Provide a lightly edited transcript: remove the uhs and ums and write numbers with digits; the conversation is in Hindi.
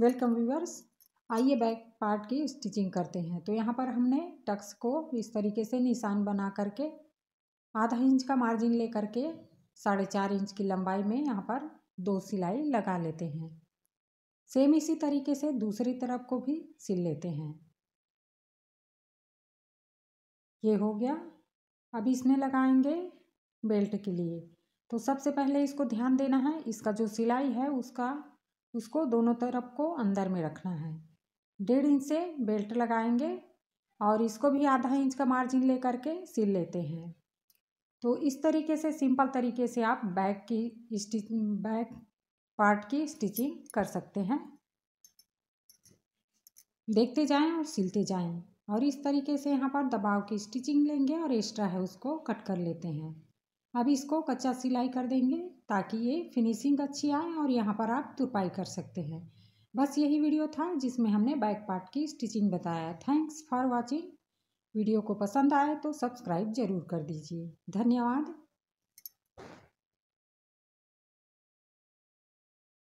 वेलकम व्यूअर्स, आइए बैक पार्ट की स्टिचिंग करते हैं। तो यहाँ पर हमने टक्स को इस तरीके से निशान बना करके आधा इंच का मार्जिन ले करके 4.5 इंच की लंबाई में यहाँ पर 2 सिलाई लगा लेते हैं। सेम इसी तरीके से दूसरी तरफ को भी सिल लेते हैं। ये हो गया। अब इसमें लगाएंगे बेल्ट के लिए। तो सबसे पहले इसको ध्यान देना है, इसका जो सिलाई है उसको दोनों तरफ को अंदर में रखना है। 1.5 इंच से बेल्ट लगाएंगे और इसको भी आधा इंच का मार्जिन ले करके सिल लेते हैं। तो इस तरीके से सिंपल तरीके से आप बैक पार्ट की स्टिचिंग कर सकते हैं। देखते जाएं और सिलते जाएं। और इस तरीके से यहाँ पर दबाव की स्टिचिंग लेंगे और एक्स्ट्रा है उसको कट कर लेते हैं। अब इसको कच्चा सिलाई कर देंगे ताकि ये फिनिशिंग अच्छी आए और यहाँ पर आप तुरपाई कर सकते हैं। बस यही वीडियो था जिसमें हमने बैक पार्ट की स्टिचिंग बताया। Thanks for watching. वीडियो को पसंद आए तो सब्सक्राइब जरूर कर दीजिए। धन्यवाद।